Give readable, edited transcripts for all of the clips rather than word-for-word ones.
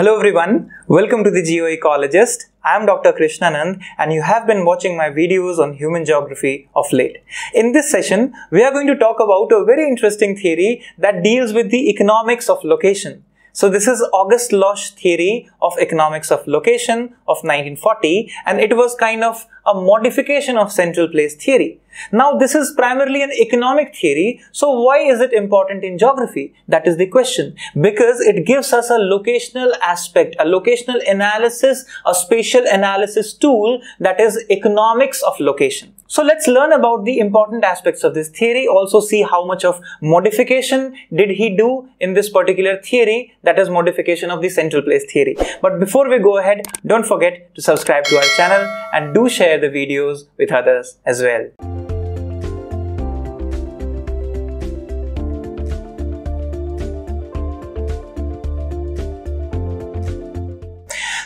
Hello everyone, welcome to the Geoecologist. I am Dr. Krishnanand and you have been watching my videos on human geography of late. In this session, we are going to talk about a very interesting theory that deals with the economics of location. So this is August Losch theory of economics of location of 1940, and it was kind of a modification of central place theory. Now this is primarily an economic theory, so why is it important in geography? That is the question, because it gives us a locational aspect, a locational analysis, a spatial analysis tool that is economics of location. So let's learn about the important aspects of this theory, also see how much of modification did he do in this particular theory, that is modification of the central place theory. But before we go ahead, don't forget to subscribe to our channel and do share the videos with others as well.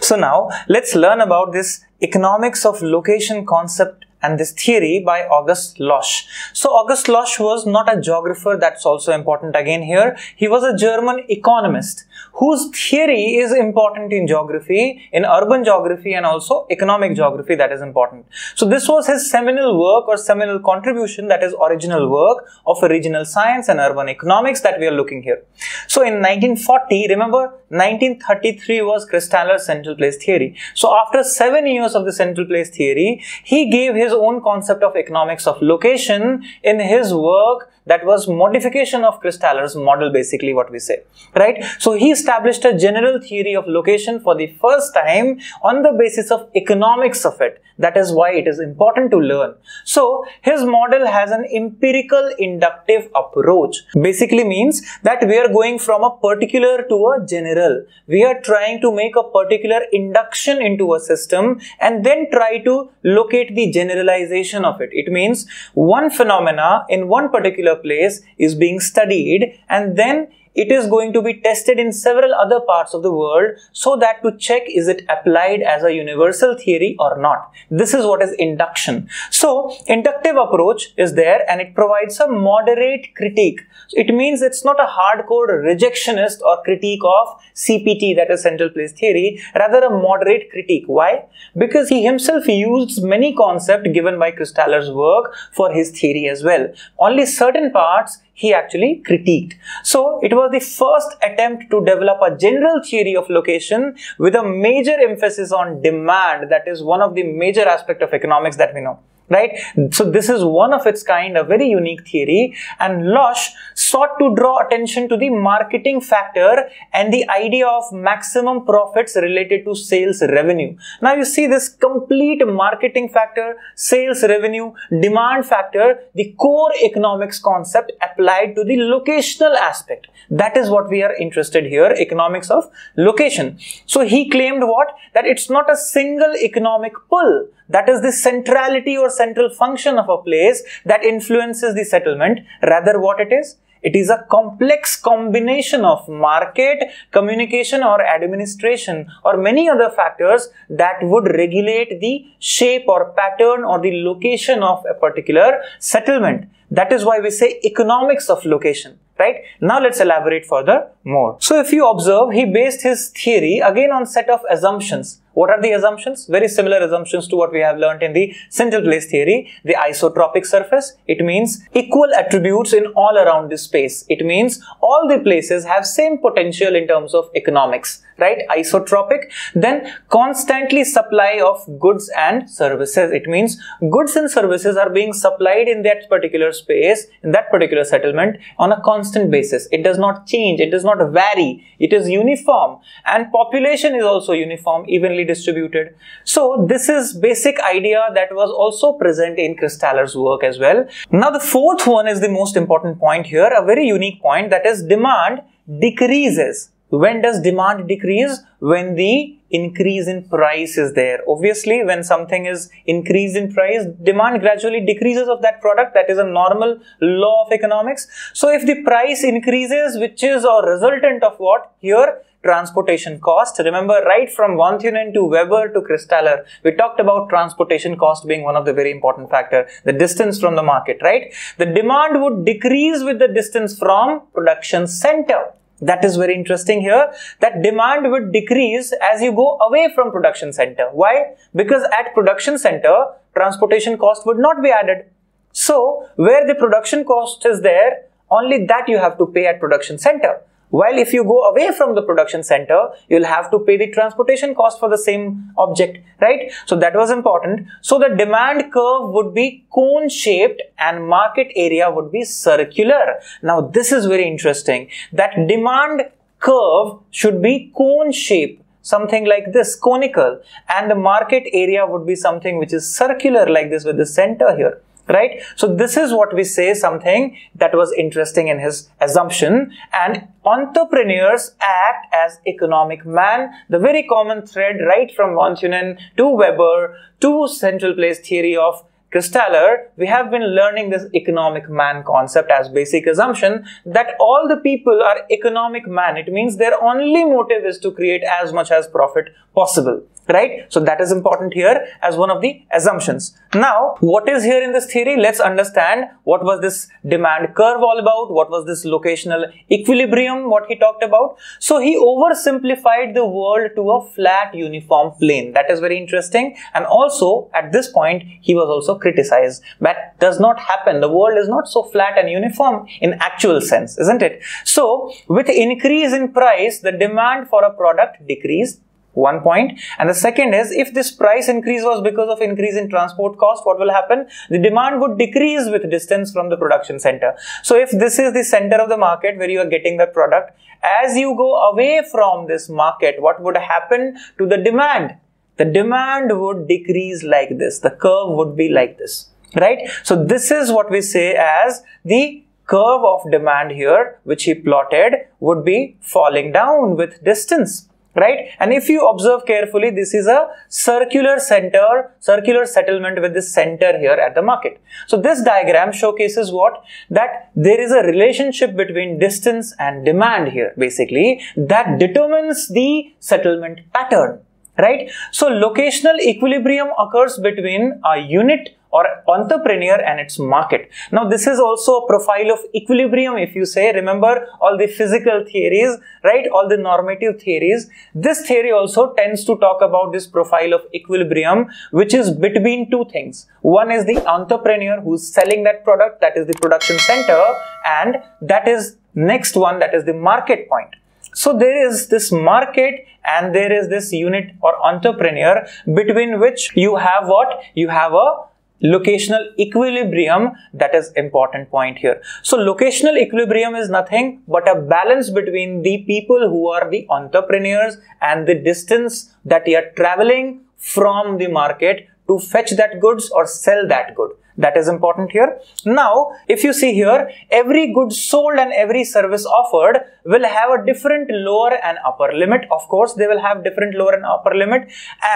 So now let's learn about this economics of location concept and this theory by August Losch. So August Losch was not a geographer, that's also important again here. He was a German economist whose theory is important in geography, in urban geography and also economic geography, that is important. So this was his seminal work or seminal contribution, that is original work of regional science and urban economics that we are looking here. So in 1940, remember 1933 was Christaller's central place theory. So after 7 years of the central place theory, he gave his own concept of economics of location in his work that was modification of Christaller's model, basically what we say, right? So he established a general theory of location for the first time on the basis of economics of it. That is why it is important to learn. So his model has an empirical inductive approach, basically means that we are going from a particular to a general. We are trying to make a particular induction into a system and then try to locate the generalization of it. It means one phenomena in one particular place is being studied and then it is going to be tested in several other parts of the world so that to check is it applied as a universal theory or not. This is what is induction. So inductive approach is there and it provides a moderate critique. It means it's not a hardcore rejectionist or critique of CPT, that is central place theory, rather a moderate critique. Why? Because he himself used many concepts given by Christaller's work for his theory as well. Only certain parts he actually critiqued. So it was the first attempt to develop a general theory of location with a major emphasis on demand. That is one of the major aspects of economics that we know, right? So this is one of its kind, a very unique theory, and Losch sought to draw attention to the marketing factor and the idea of maximum profits related to sales revenue. Now you see this complete marketing factor, sales revenue, demand factor, the core economics concept applied to the locational aspect. That is what we are interested here, economics of location. So he claimed what? That it's not a single economic pull, that is the centrality or central function of a place that influences the settlement. Rather what it is? It is a complex combination of market, communication or administration or many other factors that would regulate the shape or pattern or the location of a particular settlement. That is why we say economics of location. Right? Now let's elaborate further more. So if you observe, he based his theory again on set of assumptions. What are the assumptions? Very similar assumptions to what we have learned in the central place theory. The isotropic surface, it means equal attributes in all around the space. It means all the places have same potential in terms of economics, right? Isotropic. Then constantly supply of goods and services. It means goods and services are being supplied in that particular space, in that particular settlement on a constant basis. It does not change. It does not vary. It is uniform and population is also uniform, evenly distributed. So this is basic idea that was also present in Christaller's work as well. Now the fourth one is the most important point here, a very unique point, that is demand decreases. When does demand decrease? When the increase in price is there. Obviously, when something is increased in price, demand gradually decreases of that product. That is a normal law of economics. So if the price increases, which is a resultant of what? Here, transportation cost. Remember, right from Von Thunen to Weber to Christaller, we talked about transportation cost being one of the very important factor, the distance from the market, right? The demand would decrease with the distance from production center. That is very interesting here, that demand would decrease as you go away from production center. Why? Because at production center, transportation cost would not be added. So, where the production cost is there, only that you have to pay at production center. While if you go away from the production center, you'll have to pay the transportation cost for the same object, right? So, that was important. So, the demand curve would be cone-shaped and market area would be circular. Now, this is very interesting, that demand curve should be cone-shaped, something like this, conical, and the market area would be something which is circular like this with the center here. Right? So, this is what we say, something that was interesting in his assumption, and entrepreneurs act as economic man. The very common thread right from Von Thunen to Weber to central place theory of Christaller, we have been learning this economic man concept as basic assumption that all the people are economic man. It means their only motive is to create as much as profit possible, right? So that is important here as one of the assumptions. Now, what is here in this theory? Let's understand what was this demand curve all about? What was this locational equilibrium, what he talked about? So he oversimplified the world to a flat uniform plane. That is very interesting. And also at this point, he was also criticized. That does not happen. The world is not so flat and uniform in actual sense, isn't it? So with increase in price, the demand for a product decreased. One point. And the second is, if this price increase was because of increase in transport cost, what will happen? The demand would decrease with distance from the production center. So if this is the center of the market where you are getting the product, as you go away from this market, what would happen to the demand? The demand would decrease like this. The curve would be like this, right? So this is what we say as the curve of demand here, which he plotted, would be falling down with distance. Right? And if you observe carefully, this is a circular center, circular settlement with the center here at the market. So this diagram showcases what? That there is a relationship between distance and demand here, basically, that determines the settlement pattern, right? So locational equilibrium occurs between a unit or entrepreneur and its market. Now, this is also a profile of equilibrium, if you say. Remember all the physical theories, right? All the normative theories. This theory also tends to talk about this profile of equilibrium, which is between two things. One is the entrepreneur who's selling that product, that is the production center, and that is next one, that is the market point. So there is this market and there is this unit or entrepreneur between which you have what? You have a locational equilibrium. That is important point here. So locational equilibrium is nothing but a balance between the people who are the entrepreneurs and the distance that you are traveling from the market to fetch that goods or sell that good. That is important here. Now, if you see here, every good sold and every service offered will have a different lower and upper limit. Of course, they will have different lower and upper limit.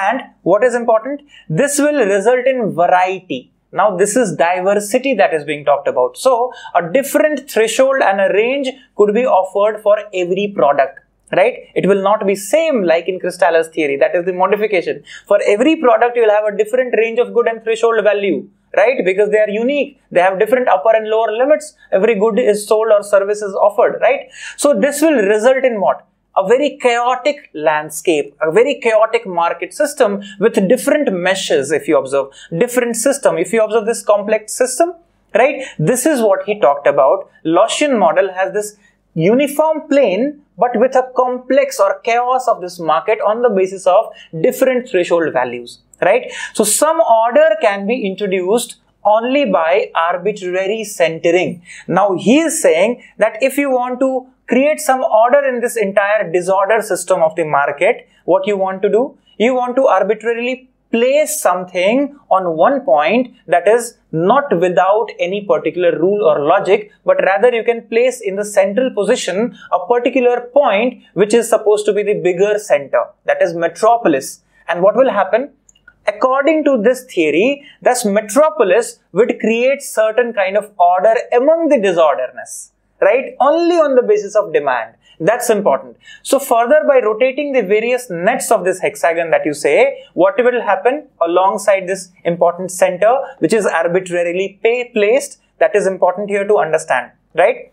And what is important? This will result in variety. Now, this is diversity that is being talked about. So, a different threshold and a range could be offered for every product. Right? It will not be same like in Christaller's theory. That is the modification. For every product, you will have a different range of good and threshold value. Right? Because they are unique. They have different upper and lower limits. Every good is sold or service is offered. Right? So this will result in what? A very chaotic landscape, a very chaotic market system with different meshes, if you observe. Different system. If you observe this complex system, right? This is what he talked about. Loschian model has this uniform plane, but with a complex or chaos of this market on the basis of different threshold values, right? So some order can be introduced only by arbitrary centering. Now he is saying that if you want to create some order in this entire disorder system of the market, what you want to do? You want to arbitrarily place something on one point that is not without any particular rule or logic, but rather you can place in the central position a particular point which is supposed to be the bigger center, that is metropolis. And what will happen? According to this theory, this metropolis would create certain kind of order among the disorderness, right? Only on the basis of demand. That's important. So further, by rotating the various nets of this hexagon that you say, what will happen alongside this important center, which is arbitrarily placed, that is important here to understand, right?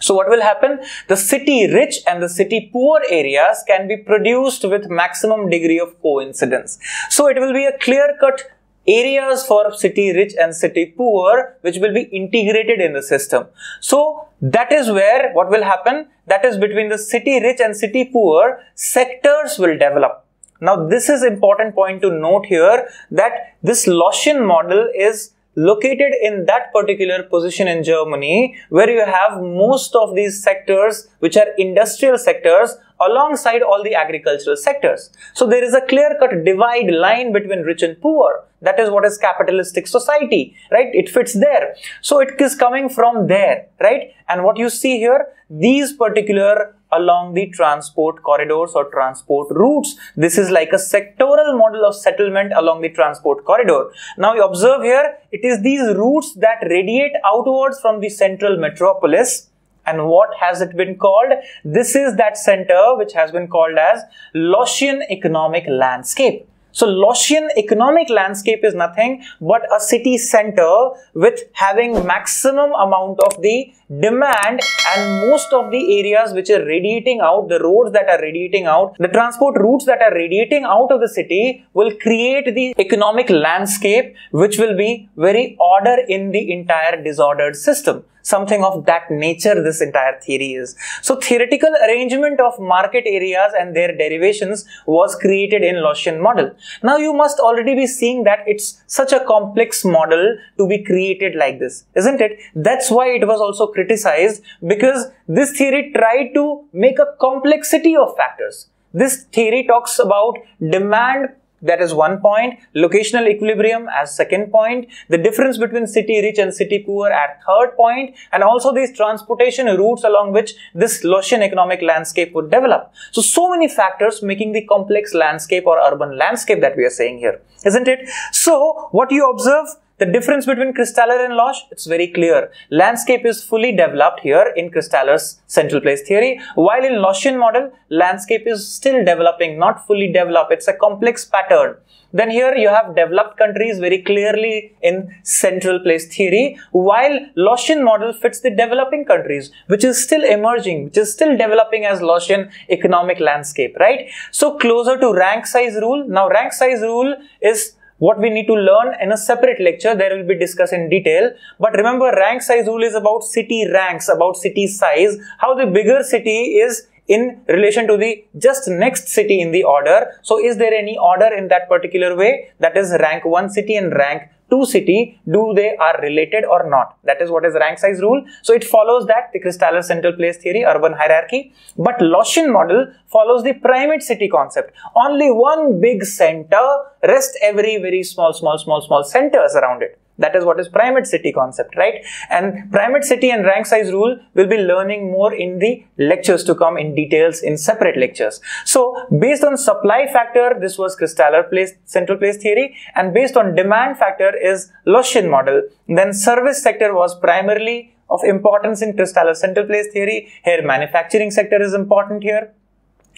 So what will happen? The city rich and the city poor areas can be produced with maximum degree of coincidence. So it will be a clear-cut areas for city rich and city poor, which will be integrated in the system. So that is where what will happen? That is between the city rich and city poor, sectors will develop. Now this is important point to note here, that this Loschian model is located in that particular position in Germany, where you have most of these sectors which are industrial sectors alongside all the agricultural sectors. So there is a clear-cut divide line between rich and poor. That is what is capitalistic society, right? It fits there. So it is coming from there, right? And what you see here, these particular along the transport corridors or transport routes, this is like a sectoral model of settlement along the transport corridor. Now you observe here, it is these routes that radiate outwards from the central metropolis. And what has it been called? This is that center which has been called as Loschian economic landscape. So Loschian economic landscape is nothing but a city center with having maximum amount of the demand, and most of the areas which are radiating out, the roads that are radiating out, the transport routes that are radiating out of the city will create the economic landscape which will be very order in the entire disordered system. Something of that nature this entire theory is. So theoretical arrangement of market areas and their derivations was created in Loschian model. Now you must already be seeing that it's such a complex model to be created like this, isn't it? That's why it was also created. Criticized, because this theory tried to make a complexity of factors. This theory talks about demand, that is one point, locational equilibrium as second point, the difference between city rich and city poor at third point, and also these transportation routes along which this Loschian economic landscape would develop. So many factors making the complex landscape or urban landscape that we are saying here, isn't it? So what you observe, the difference between Christaller and Losch, it's very clear. Landscape is fully developed here in Christaller's central place theory, while in Loschian model, landscape is still developing, not fully developed. It's a complex pattern. Then here you have developed countries very clearly in central place theory, while Loschian model fits the developing countries, which is still emerging, which is still developing as Loschian economic landscape, right? So closer to rank size rule. Now rank size rule is what we need to learn in a separate lecture. There will be discussed in detail. But remember, rank size rule is about city ranks, about city size, how the bigger city is in relation to the just next city in the order. So is there any order in that particular way? That is, rank 1 city and rank 2 city, do they are related or not? That is what is rank size rule. So it follows that the Christaller central place theory, urban hierarchy. But Loschian model follows the primate city concept. Only one big center, rest every very small centers around it. That is what is primate city concept, right? And primate city and rank size rule will be learning more in the lectures to come in details in separate lectures. So based on supply factor, this was Christaller central place theory, and based on demand factor is Loschian model. Then service sector was primarily of importance in Christaller central place theory. Here manufacturing sector is important here.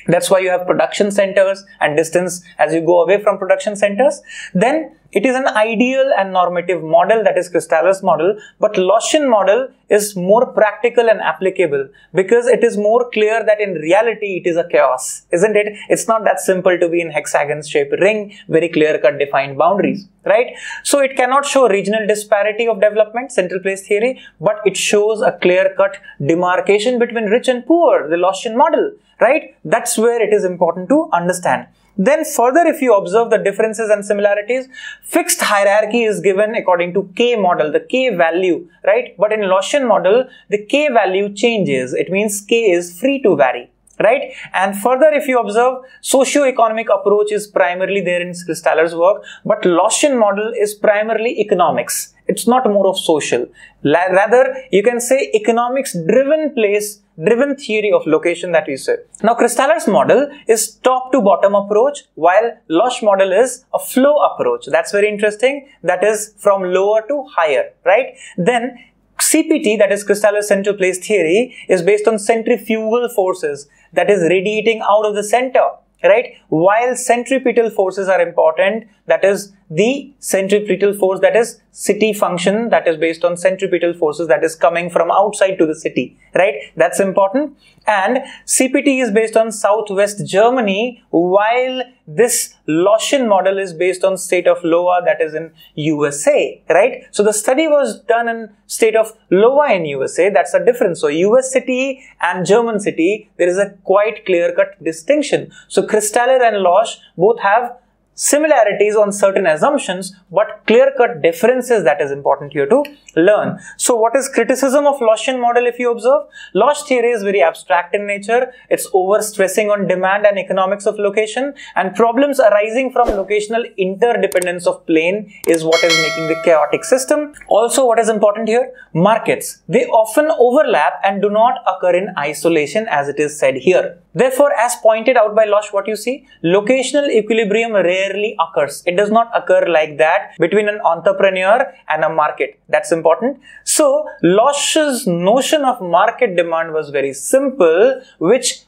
That's why you have production centers and distance as you go away from production centers. Then it is an ideal and normative model, that is Christaller's model, but Loschian model is more practical and applicable because it is more clear that in reality it is a chaos, isn't it? It's not that simple to be in hexagon-shaped ring, very clear-cut defined boundaries, right? So it cannot show regional disparity of development, central place theory, but it shows a clear-cut demarcation between rich and poor, the Loschian model, right? That's where it is important to understand. Then further, if you observe the differences and similarities, fixed hierarchy is given according to K model, the K value, right? But in Loschian model, the K value changes. It means K is free to vary, right? And further, if you observe, socio-economic approach is primarily there in Christaller's work, but Loschian model is primarily economics. It's not more of social. Rather, you can say economics-driven place, driven theory of location that we said. Now, Christaller's model is top-to-bottom approach, while Losch model is a flow approach. That's very interesting. That is from lower to higher, right? Then CPT, that is Christaller's central place theory, is based on centrifugal forces, that is radiating out of the center, right? While centripetal forces are important, that is the centripetal force, that is city function, that is based on centripetal forces that is coming from outside to the city, right? That's important. And CPT is based on southwest Germany, while this Loschian model is based on state of Iowa, that is in USA, right? So the study was done in state of Iowa in USA. That's the difference. So US city and German city, there is a quite clear-cut distinction. So Christaller and Losch both have similarities on certain assumptions, but clear-cut differences, that is important here to learn. So what is criticism of Loschian model? If you observe, Losch theory is very abstract in nature. It's overstressing on demand and economics of location, and problems arising from locational interdependence of plane is what is making the chaotic system. Also, what is important here? Markets. They often overlap and do not occur in isolation as it is said here. Therefore, as pointed out by Losch, what you see, locational equilibrium rarely occurs. It does not occur like that between an entrepreneur and a market. That's important. So, Losch's notion of market demand was very simple, which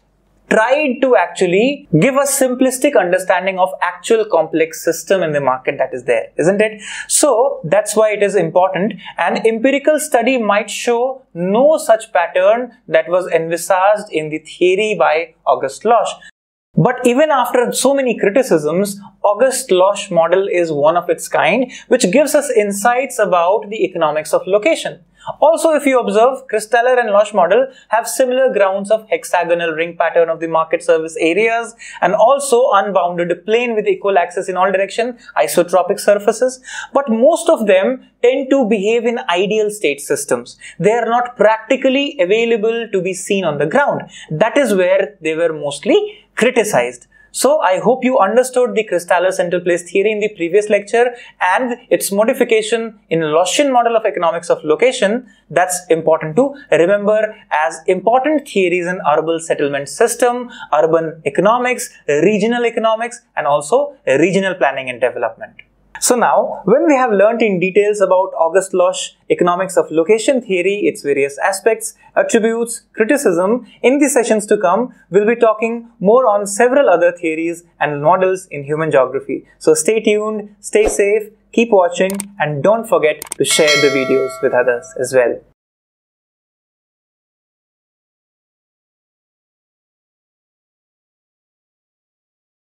tried to actually give a simplistic understanding of actual complex system in the market that is there, isn't it? So that's why it is important. An empirical study might show no such pattern that was envisaged in the theory by August Losch. But even after so many criticisms, August Losch model is one of its kind, which gives us insights about the economics of location. Also, if you observe, Christaller and Losch model have similar grounds of hexagonal ring pattern of the market service areas, and also unbounded plane with equal axis in all direction, isotropic surfaces. But most of them tend to behave in ideal state systems. They are not practically available to be seen on the ground. That is where they were mostly criticized. So, I hope you understood the Christaller central place theory in the previous lecture and its modification in Loschian model of economics of location. That's important to remember as important theories in urban settlement system, urban economics, regional economics, and also regional planning and development. So now, when we have learnt in details about August Losch economics of location theory, its various aspects, attributes, criticism, in the sessions to come, we'll be talking more on several other theories and models in human geography. So stay tuned, stay safe, keep watching, and don't forget to share the videos with others as well.